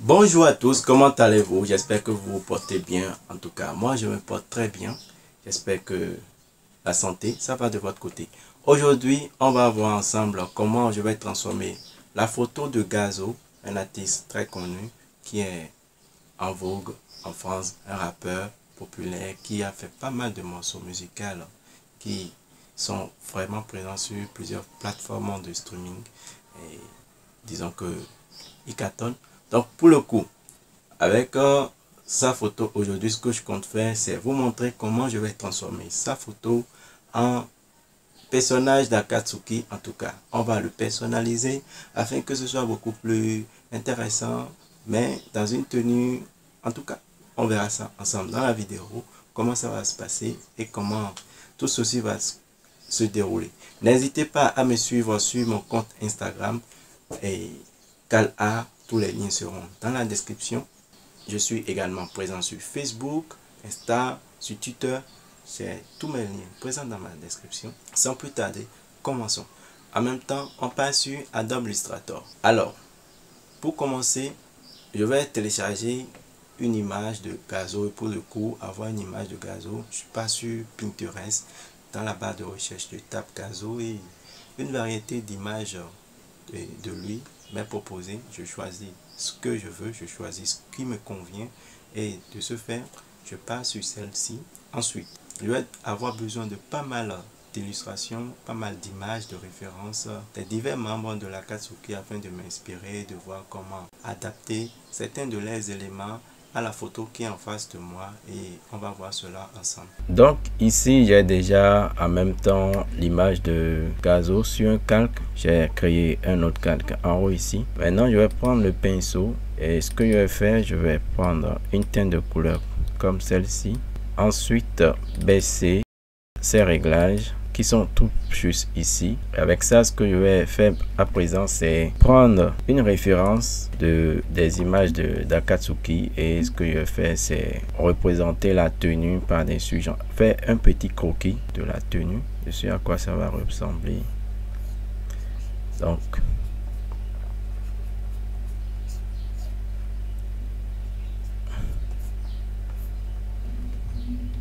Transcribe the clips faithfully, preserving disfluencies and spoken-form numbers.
Bonjour à tous, comment allez-vous? J'espère que vous vous portez bien. En tout cas, moi je me porte très bien. J'espère que la santé, ça va de votre côté. Aujourd'hui, on va voir ensemble comment je vais transformer la photo de Gazo, un artiste très connu qui est en vogue en France, un rappeur populaire qui a fait pas mal de morceaux musicaux qui sont vraiment présents sur plusieurs plateformes de streaming et disons que il cartonne. Donc pour le coup, avec euh, sa photo aujourd'hui, ce que je compte faire, c'est vous montrer comment je vais transformer sa photo en personnage d'Akatsuki. En tout cas, on va le personnaliser afin que ce soit beaucoup plus intéressant, mais dans une tenue. En tout cas, on verra ça ensemble dans la vidéo, comment ça va se passer et comment tout ceci va se dérouler. N'hésitez pas à me suivre sur mon compte Instagram et Cala. Tous les liens seront dans la description. Je suis également présent sur Facebook, Insta, sur Twitter. C'est tous mes liens présents dans ma description. Sans plus tarder, commençons. En même temps, on passe sur Adobe Illustrator. Alors, pour commencer, je vais télécharger une image de Gazo. Pour le coup, avoir une image de Gazo, je pars sur Pinterest. Dans la barre de recherche, je tape Gazo et une variété d'images de lui m'est proposé. Je choisis ce que je veux, je choisis ce qui me convient et de ce faire, je pars sur celle-ci. Ensuite, je vais avoir besoin de pas mal d'illustrations, pas mal d'images, de références des divers membres de l'Akatsuki afin de m'inspirer, de voir comment adapter certains de leurs éléments à la photo qui est en face de moi et on va voir cela ensemble. Donc ici j'ai déjà en même temps l'image de Gazo sur un calque. J'ai créé un autre calque en haut ici. Maintenant je vais prendre le pinceau et ce que je vais faire, je vais prendre une teinte de couleur comme celle-ci. Ensuite baisser ces réglages qui sont tout juste ici. Avec ça, ce que je vais faire à présent, c'est prendre une référence de des images de d'Akatsuki et ce que je vais faire, c'est représenter la tenue par des sujets. Faire un petit croquis de la tenue. Je sais à quoi ça va ressembler. Donc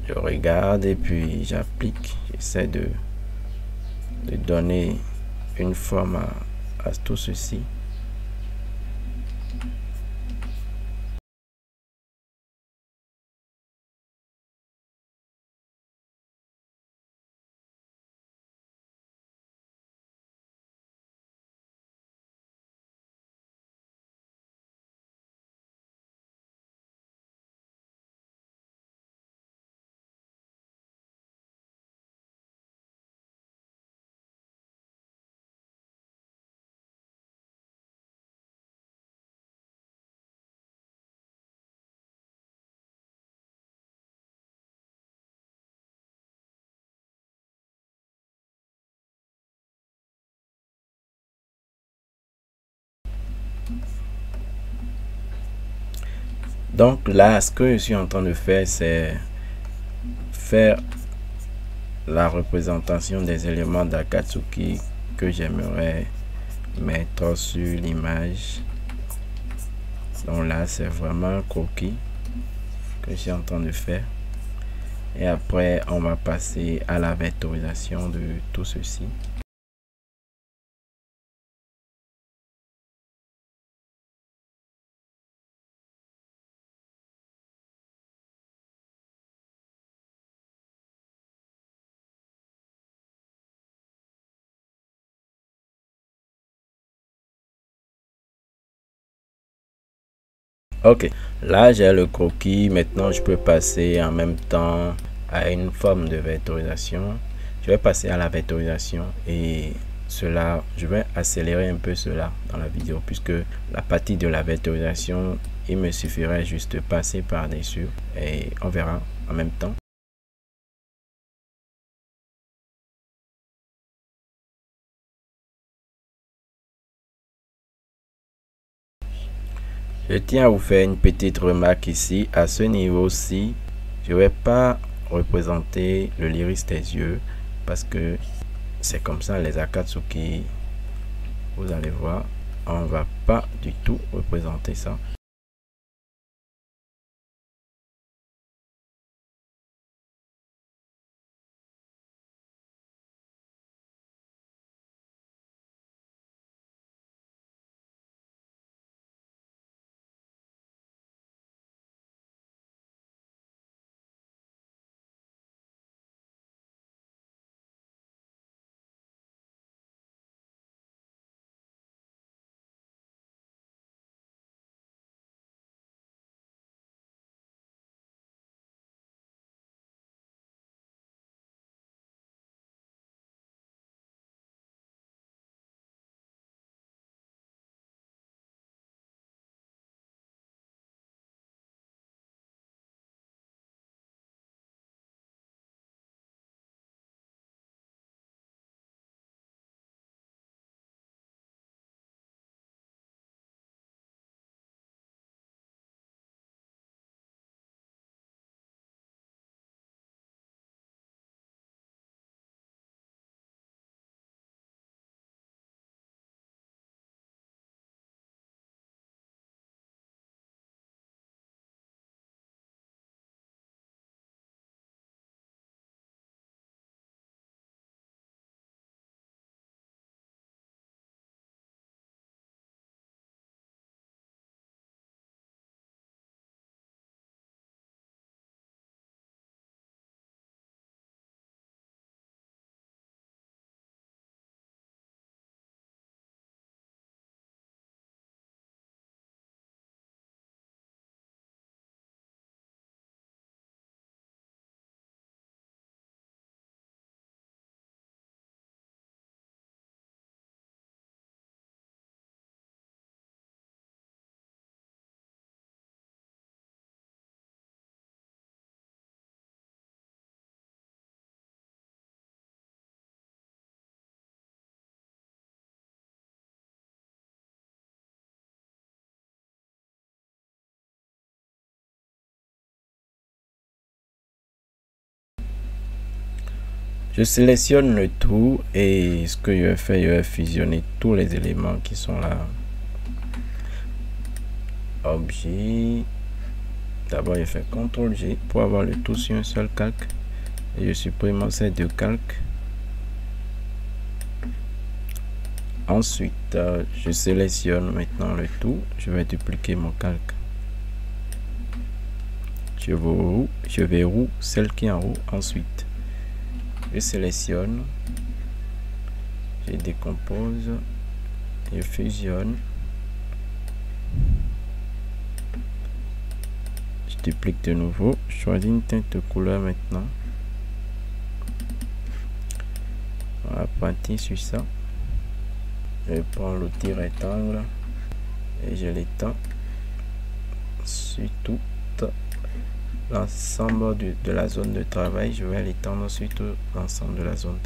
je regarde et puis j'applique. J'essaie de de donner une forme à, à tout ceci. Donc là, ce que je suis en train de faire, c'est faire la représentation des éléments d'Akatsuki que j'aimerais mettre sur l'image. Donc là, c'est vraiment un croquis que je suis en train de faire. Et après, on va passer à la vectorisation de tout ceci. Ok, là j'ai le croquis. Maintenant je peux passer en même temps à une forme de vectorisation. Je vais passer à la vectorisation et cela, je vais accélérer un peu cela dans la vidéo puisque la partie de la vectorisation, il me suffirait juste de passer par-dessus et on verra en même temps. Je tiens à vous faire une petite remarque ici. À ce niveau-ci, je ne vais pas représenter le l'iris des yeux parce que c'est comme ça les Akatsuki. Vous allez voir, on ne va pas du tout représenter ça. Je sélectionne le tout et ce que je vais faire, je vais fusionner tous les éléments qui sont là. Objet. D'abord, je fais contrôle G pour avoir le tout sur un seul calque. Et je supprime ces deux calques. Ensuite, je sélectionne maintenant le tout. Je vais dupliquer mon calque. Je vais roux, je vais roux celle qui est en roux. Ensuite, je sélectionne, je décompose, je fusionne, je duplique de nouveau, je choisis une teinte de couleur maintenant. On va partir sur ça. Je prends l'outil rectangle et je l'étends sur tout l'ensemble de, de la zone de travail. Je vais l'étendre ensuite l'ensemble de la zone.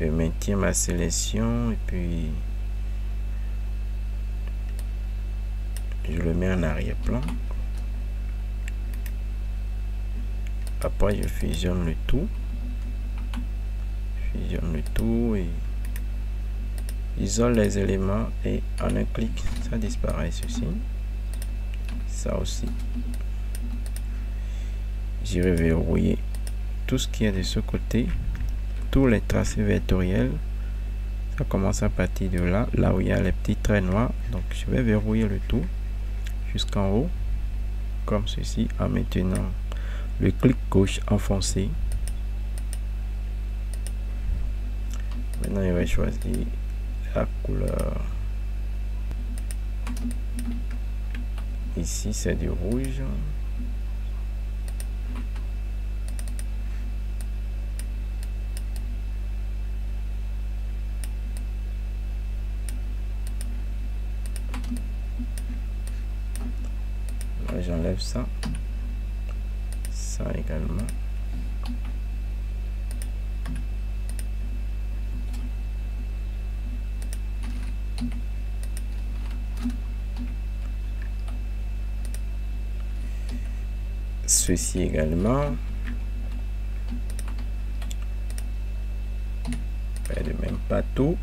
Je maintiens ma sélection et puis je le mets en arrière-plan. Après je fusionne le tout, je fusionne le tout et isole les éléments et en un clic ça disparaît, ceci, ça aussi. J'irai verrouiller tout ce qui est de ce côté, tous les tracés vectoriels. Ça commence à partir de là, là où il y a les petits traits noirs. Donc je vais verrouiller le tout jusqu'en haut, comme ceci, en maintenant le clic gauche enfoncé. Maintenant je vais choisir la couleur. Ici c'est du rouge. J'enlève ça, ça également. Ceci également. Pas de même pas tout.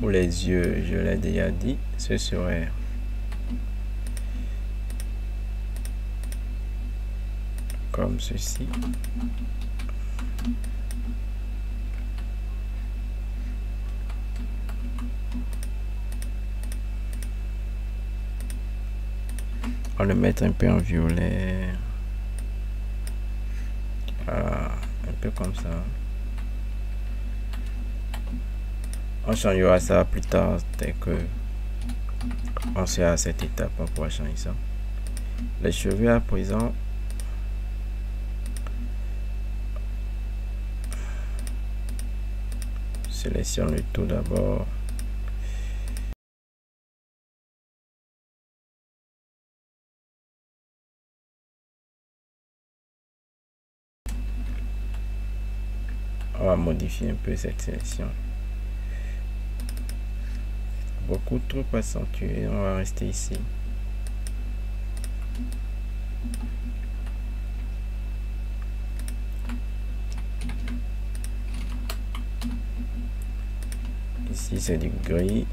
Pour les yeux, je l'ai déjà dit, ce serait comme ceci. On le met un peu en violet, voilà, un peu comme ça. On changera ça plus tard dès que on sera à cette étape, on pourra changer ça. Les cheveux à présent, sélectionne le tout d'abord. On va modifier un peu cette sélection. Beaucoup trop accentué, on va rester ici. Ici c'est du gris.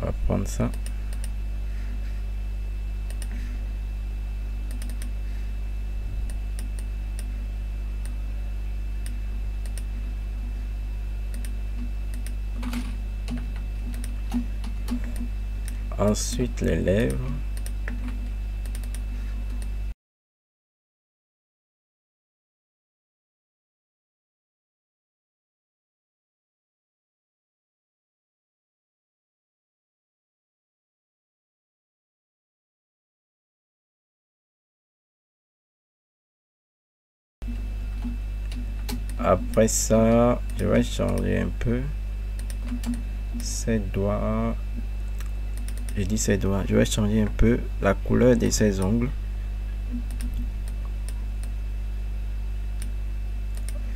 On va prendre ça. Ensuite les lèvres. Après ça, je vais changer un peu ces doigts. Je dis ses doigts, je vais changer un peu la couleur de ses ongles.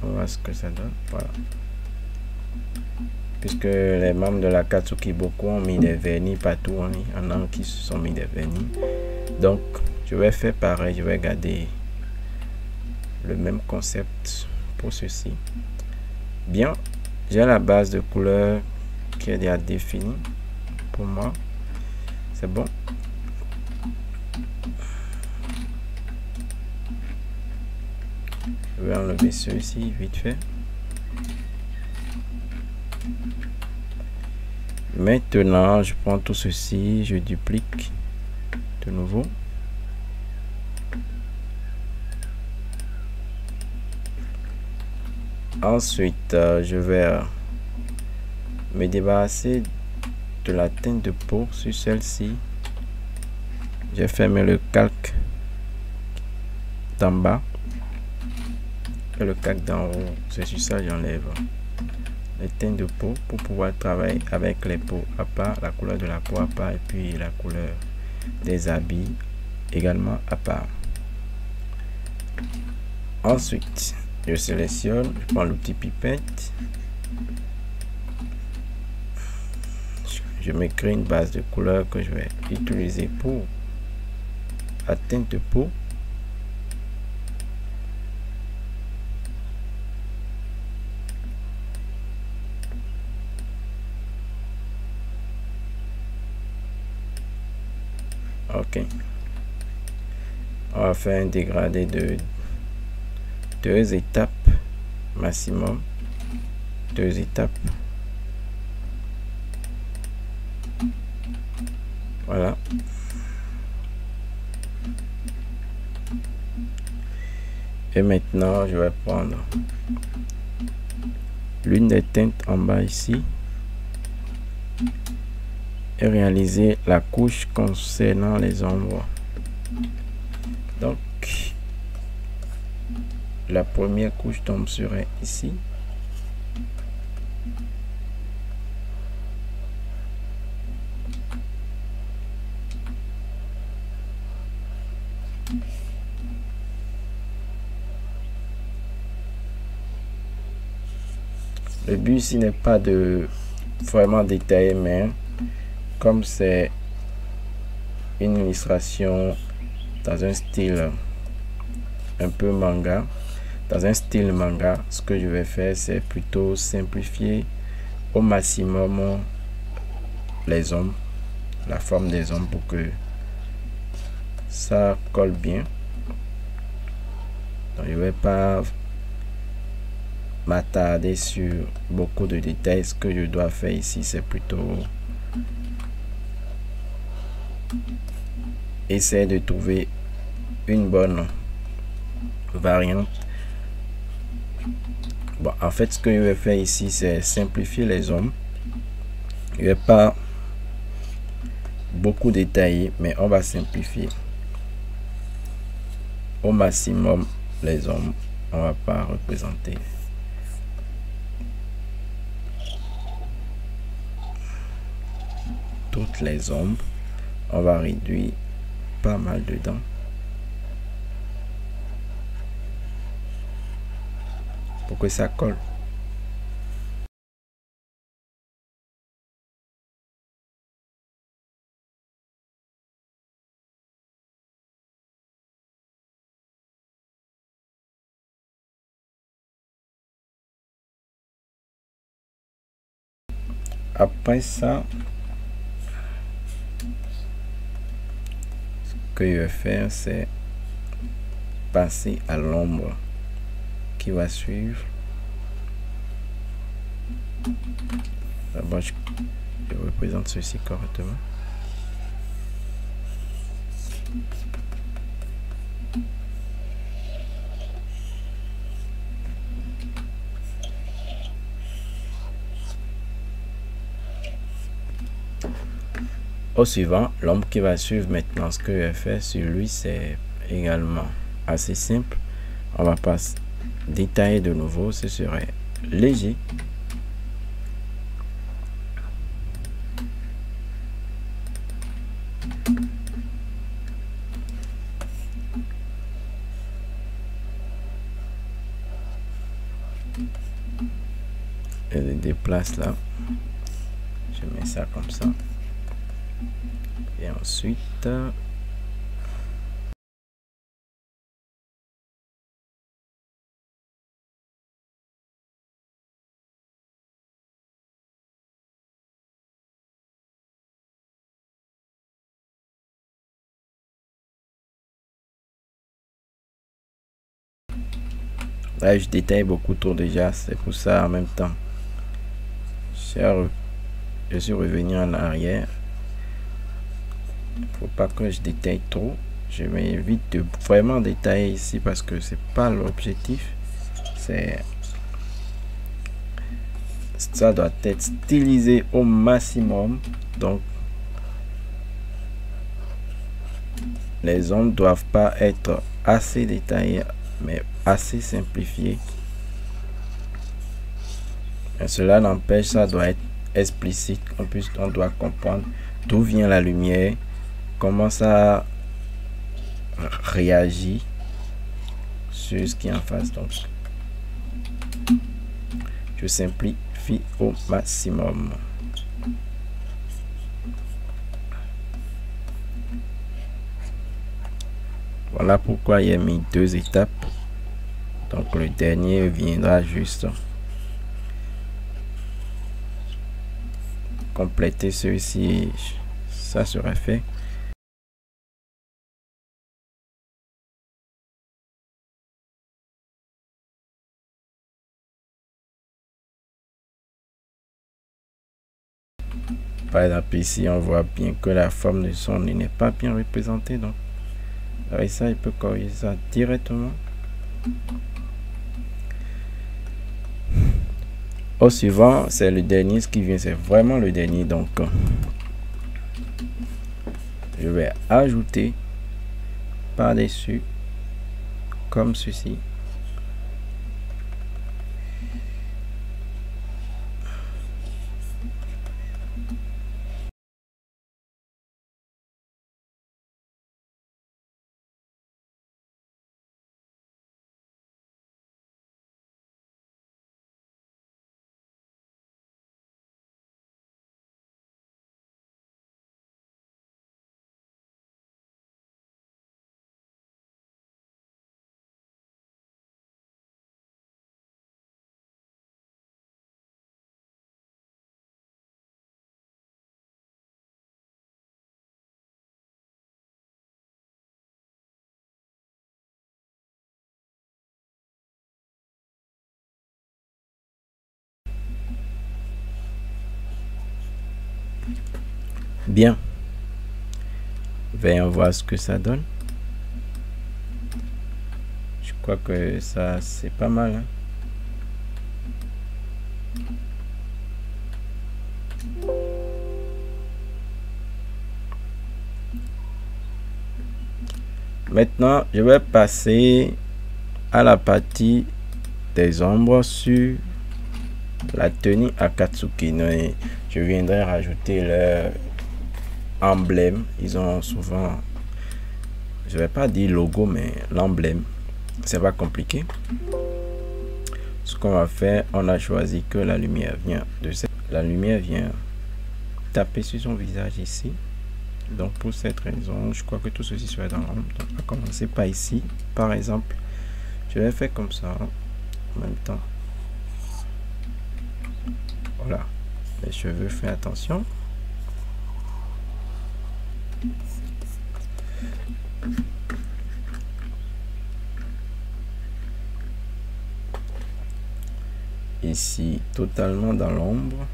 On va voir ce que ça donne. Voilà. puisque les membres de la Akatsuki, beaucoup ont mis des vernis partout, hein. Il y en a qui se sont mis des vernis. Donc je vais faire pareil, je vais garder le même concept pour ceci. Bien, j'ai la base de couleur qui est déjà définie pour moi, c'est bon. Je vais enlever ceci vite fait. Maintenant je prends tout ceci, je duplique de nouveau, ensuite je vais me débarrasser de la teinte de peau sur celle-ci. J'ai fermé le calque d'en bas et le calque d'en haut, c'est sur ça j'enlève les teintes de peau pour pouvoir travailler avec les peaux à part, la couleur de la peau à part, et puis la couleur des habits également à part. Ensuite je sélectionne, je prends l'outil pipette, je me crée une base de couleur que je vais utiliser pour la teinte de peau. Ok, on va faire un dégradé de deux étapes maximum, deux étapes, voilà. Et maintenant je vais prendre l'une des teintes en bas ici et réaliser la couche concernant les ombres. Donc la première couche tombe sur ici, le but ici n'est pas de vraiment détailler, mais comme c'est une illustration dans un style un peu manga, dans un style manga, ce que je vais faire c'est plutôt simplifier au maximum les ombres, la forme des ombres pour que ça colle bien. Donc je ne vais pas m'attarder sur beaucoup de détails, ce que je dois faire ici c'est plutôt essayer de trouver une bonne variante. Bon, en fait ce que je vais faire ici c'est simplifier les ombres, je vais pas beaucoup détailler, mais on va simplifier au maximum les ombres, on va pas représenter. Toutes les ombres, on va réduire pas mal dedans. Pour que ça colle. Après ça, que je vais faire c'est passer à l'ombre qui va suivre. D'abord je représente ceci correctement. Au suivant, l'ombre qui va suivre maintenant, ce que je vais faire sur lui c'est également assez simple, on va pas détailler de nouveau, ce serait léger. je le déplace là, je mets ça comme ça, et ensuite là, je détaille beaucoup trop déjà, c'est pour ça en même temps. Je suis revenu en arrière. Faut pas que je détaille trop. Je m'évite de vraiment détailler ici parce que c'est pas l'objectif. C'est ça doit être stylisé au maximum. Donc les ombres doivent pas être assez détaillées, mais assez simplifié, mais cela n'empêche, ça doit être explicite. En plus, on doit comprendre d'où vient la lumière, comment ça réagit sur ce qui est en face. Donc je simplifie au maximum. Voilà pourquoi il y a mis deux étapes. Donc le dernier viendra juste compléter celui-ci, ça sera fait. Par exemple ici on voit bien que la forme de son n'est pas bien représentée, donc avec ça il peut corriger ça directement. Au suivant, c'est le dernier, ce qui vient, c'est vraiment le dernier. Donc je vais ajouter par dessus comme ceci. Bien, voyons voir ce que ça donne. Je crois que ça c'est pas mal, hein? Maintenant je vais passer à la partie des ombres sur la tenue Akatsuki. Je viendrai rajouter le emblème, ils ont souvent, je vais pas dire logo, mais l'emblème, c'est pas compliqué. Ce qu'on va faire, on a choisi que la lumière vient de cette, la lumière vient taper sur son visage ici. Donc pour cette raison, je crois que tout ceci sera dans l'ombre. Donc on va commencer par ici, par exemple, je vais faire comme ça, hein, en même temps. Voilà, les cheveux, fais attention. Ici totalement dans l'ombre.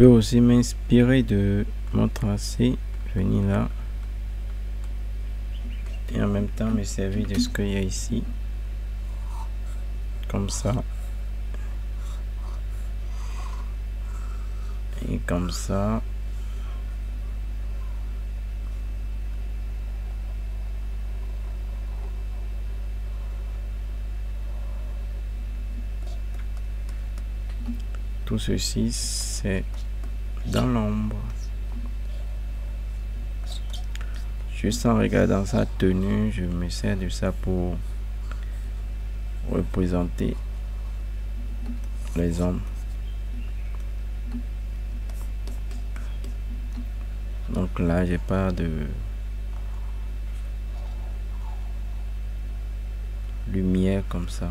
peux aussi m'inspirer de mon tracé, venir là et en même temps me servir de ce qu'il y a ici, comme ça et comme ça. Tout ceci, c'est dans l'ombre. Juste en regardant sa tenue, je me sers de ça pour représenter les hommes. Donc là, j'ai pas de lumière comme ça.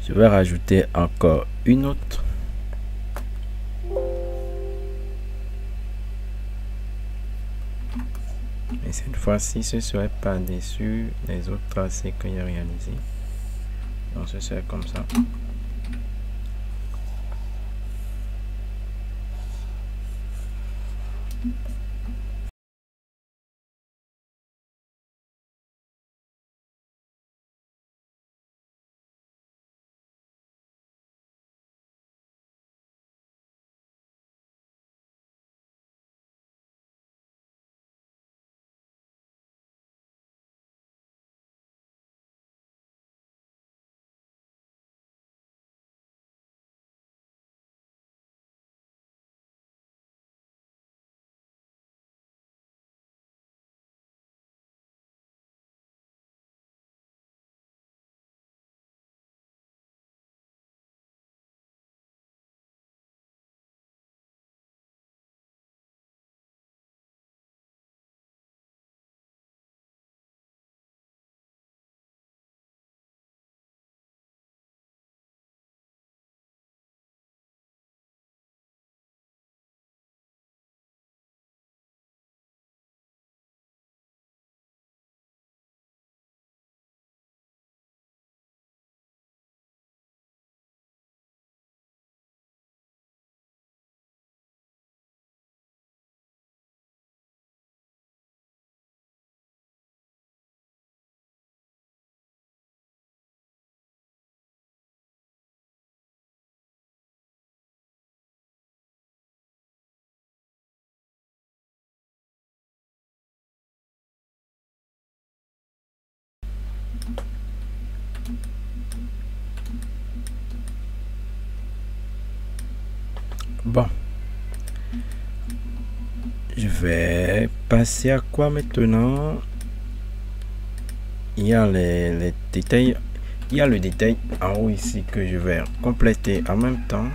Je vais rajouter encore une autre. Mais cette fois-ci, ce serait pas dessus les autres tracés que j'ai réalisés. Donc ce serait comme ça. Bon, je vais passer à quoi maintenant? Il y a les, les détails, il y a le détail en haut ici que je vais compléter en même temps.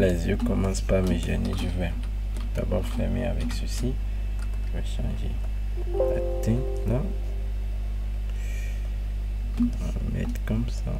les yeux commencent pas à me gêner, je vais d'abord fermer avec ceci. Je vais changer la teinte là. On va mettre comme ça.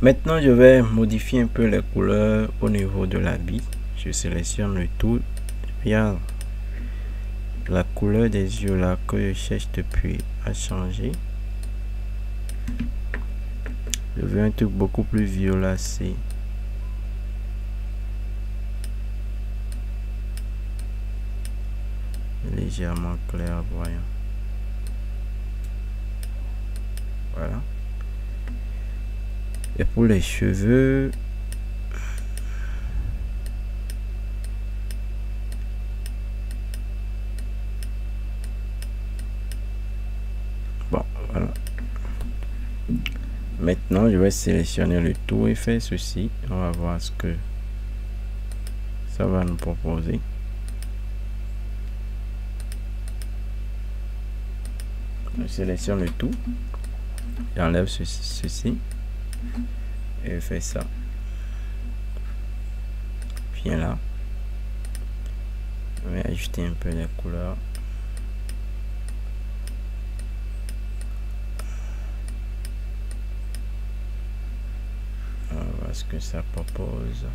Maintenant, je vais modifier un peu les couleurs au niveau de l'habit. Je sélectionne le tout. Regarde, la couleur des yeux là que je cherche depuis à changer. Je veux un truc beaucoup plus violacé. Légèrement clair, voyant. Voilà. Et pour les cheveux, bon, voilà. Maintenant, je vais sélectionner le tout et faire ceci. On va voir ce que ça va nous proposer. Je sélectionne le tout. J'enlève ceci. ceci. Et fais ça. Viens là. Je vais ajuster un peu les couleurs. On va voir ce que ça propose.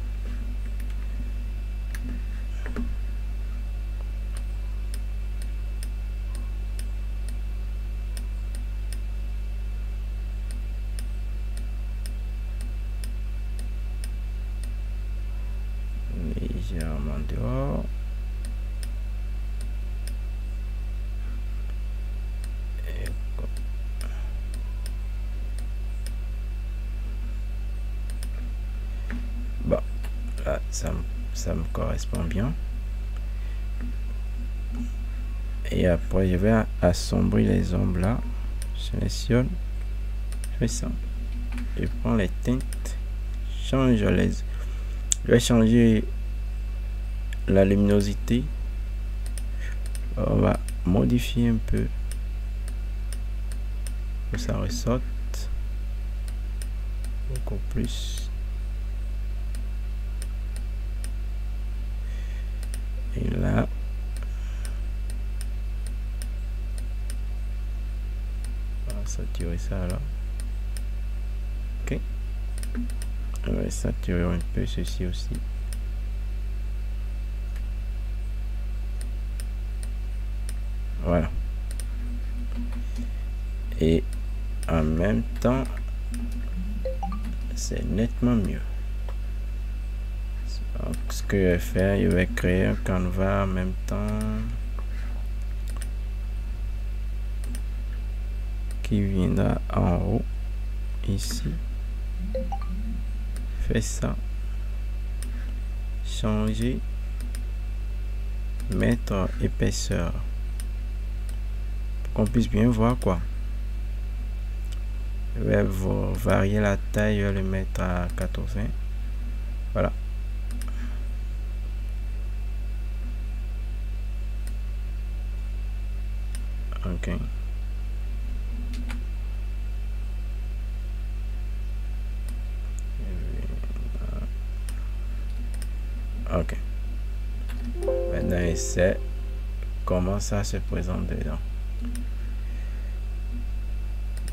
Dehors et comme... bon là ça, ça me correspond bien, et après je vais assombrir les ombres là. Je sélectionne, je fais ça, je prends les teintes, change les je vais changer la luminosité. On va modifier un peu que ça ressaute encore plus. Et là on va saturer ça là. Ok, on va saturer un peu ceci aussi. Voilà. Et en même temps, c'est nettement mieux. Donc, ce que je vais faire, je vais créer un canevas en même temps qui viendra en haut ici. Fais ça. Changer. Mettre épaisseur. Qu'on puisse bien voir quoi. Je vais varier la taille, je vais le mettre à quatre-vingts. Voilà. Ok. Ok. Maintenant, il sait comment ça se présente dedans.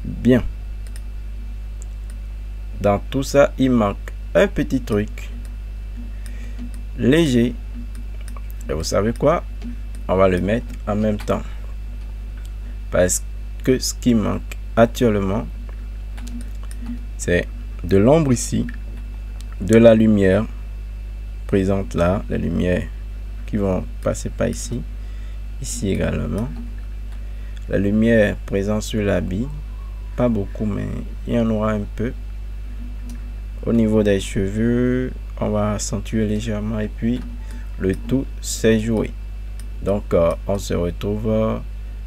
Bien. Dans tout ça, il manque un petit truc léger. Et vous savez quoi? On va le mettre en même temps. Parce que ce qui manque actuellement, c'est de l'ombre ici, de la lumière présente là, les lumières qui vont passer par ici, ici également. La lumière présente sur l'habit, pas beaucoup, mais il y en aura un peu. Au niveau des cheveux, on va accentuer légèrement et puis le tout s'est joué. Donc, euh, on se retrouve euh,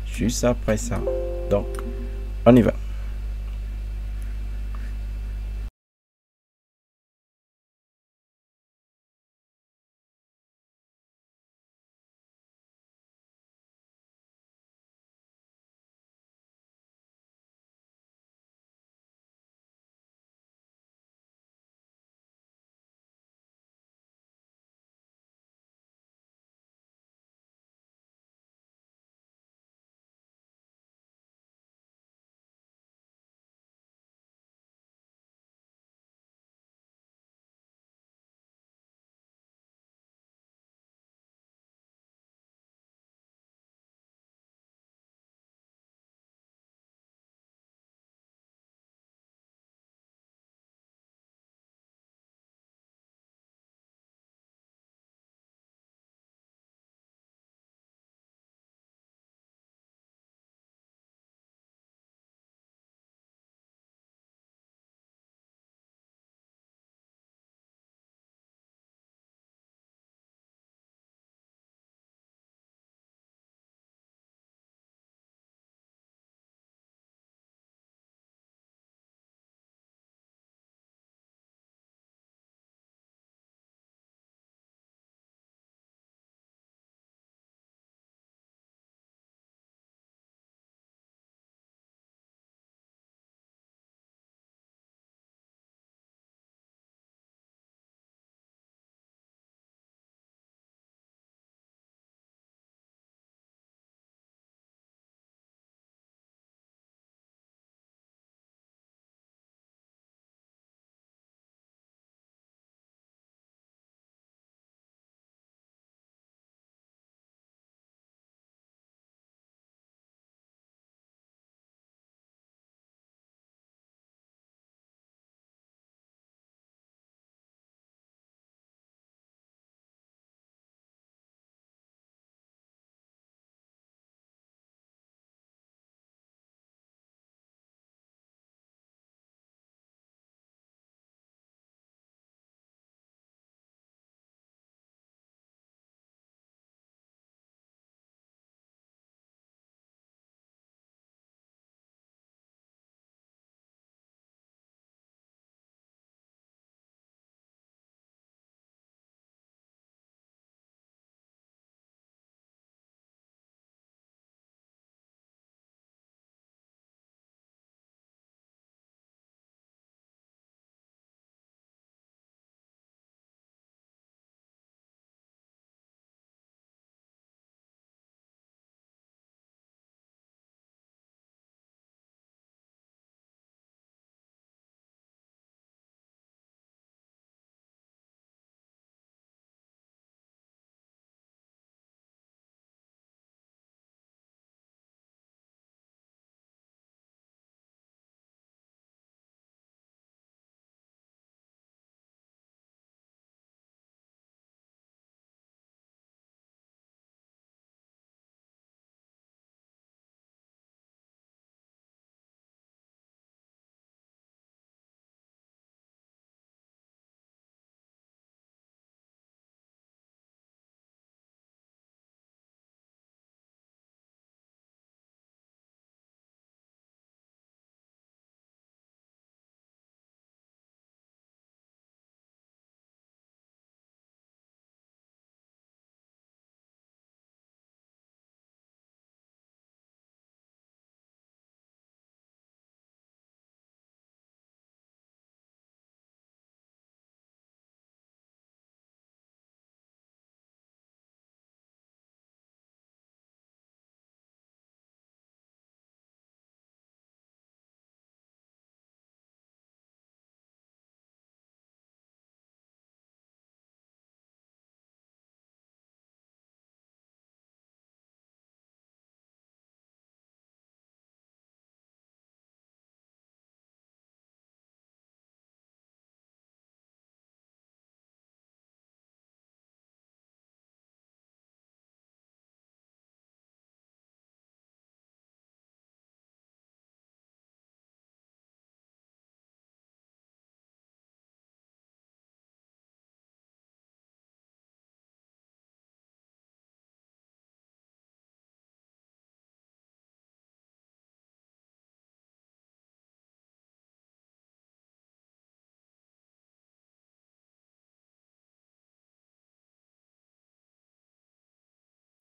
juste après ça. Donc, on y va.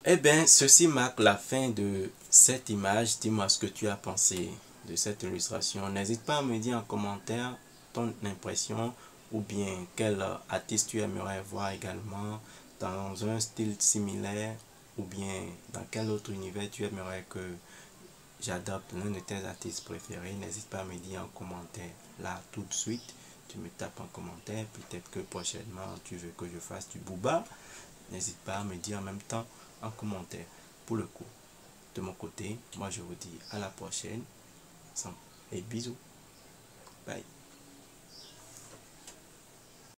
Eh bien, ceci marque la fin de cette image. Dis-moi ce que tu as pensé de cette illustration. N'hésite pas à me dire en commentaire ton impression ou bien quel artiste tu aimerais voir également dans un style similaire ou bien dans quel autre univers tu aimerais que j'adopte l'un de tes artistes préférés. N'hésite pas à me dire en commentaire là tout de suite. Tu me tapes en commentaire. Peut-être que prochainement tu veux que je fasse du booba. N'hésite pas à me dire en même temps en commentaire. Pour le coup, de mon côté, moi je vous dis à la prochaine et bisous. Bye.